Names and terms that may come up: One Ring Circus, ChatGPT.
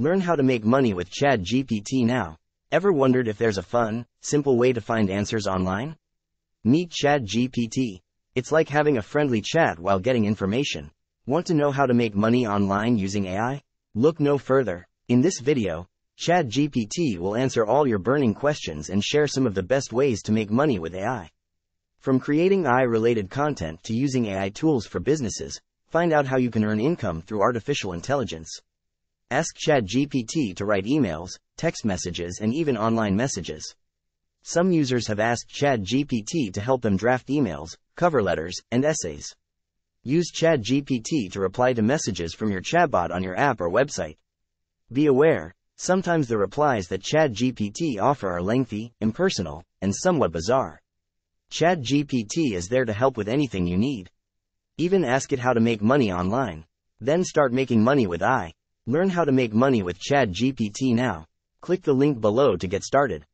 Learn how to make money with ChatGPT now. Ever wondered if there's a fun, simple way to find answers online? Meet ChatGPT. It's like having a friendly chat while getting information. Want to know how to make money online using AI? Look no further. In this video, ChatGPT will answer all your burning questions and share some of the best ways to make money with AI. From creating AI-related content to using AI tools for businesses, find out how you can earn income through artificial intelligence. Ask ChatGPT to write emails, text messages, and even online messages. Some users have asked ChatGPT to help them draft emails, cover letters, and essays. Use ChatGPT to reply to messages from your chatbot on your app or website. Be aware, sometimes the replies that ChatGPT offers are lengthy, impersonal, and somewhat bizarre. ChatGPT is there to help with anything you need. Even ask it how to make money online. Then start making money with AI. Learn how to make money with ChatGPT now. Click the link below to get started.